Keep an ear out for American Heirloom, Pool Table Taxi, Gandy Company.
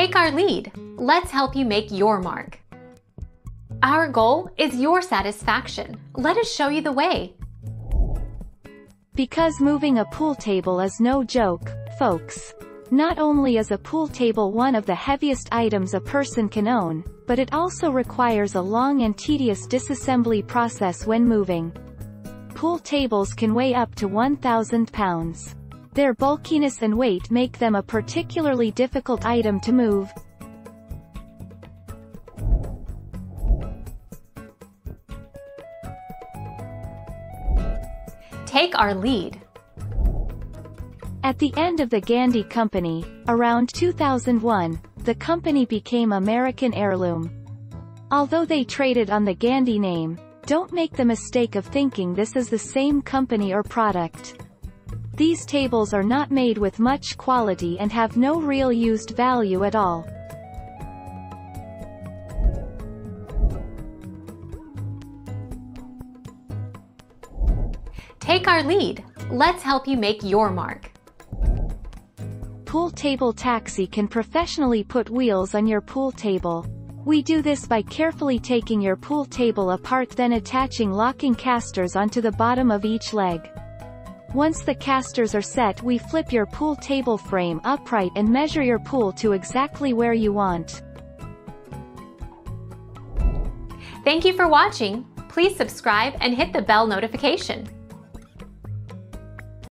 Take our lead. Let's help you make your mark. Our goal is your satisfaction. Let us show you the way. Because moving a pool table is no joke, folks. Not only is a pool table one of the heaviest items a person can own, but it also requires a long and tedious disassembly process when moving. Pool tables can weigh up to 1,000 pounds. Their bulkiness and weight make them a particularly difficult item to move. Take our lead. At the end of the Gandy Company, around 2001, the company became American Heirloom. Although they traded on the Gandy name, don't make the mistake of thinking this is the same company or product. These tables are not made with much quality and have no real used value at all. Take our lead. Let's help you make your mark. Pool Table Taxi can professionally put wheels on your pool table. We do this by carefully taking your pool table apart, then attaching locking casters onto the bottom of each leg. Once the casters are set, we flip your pool table frame upright and measure your pool to exactly where you want. Thank you for watching. Please subscribe and hit the bell notification.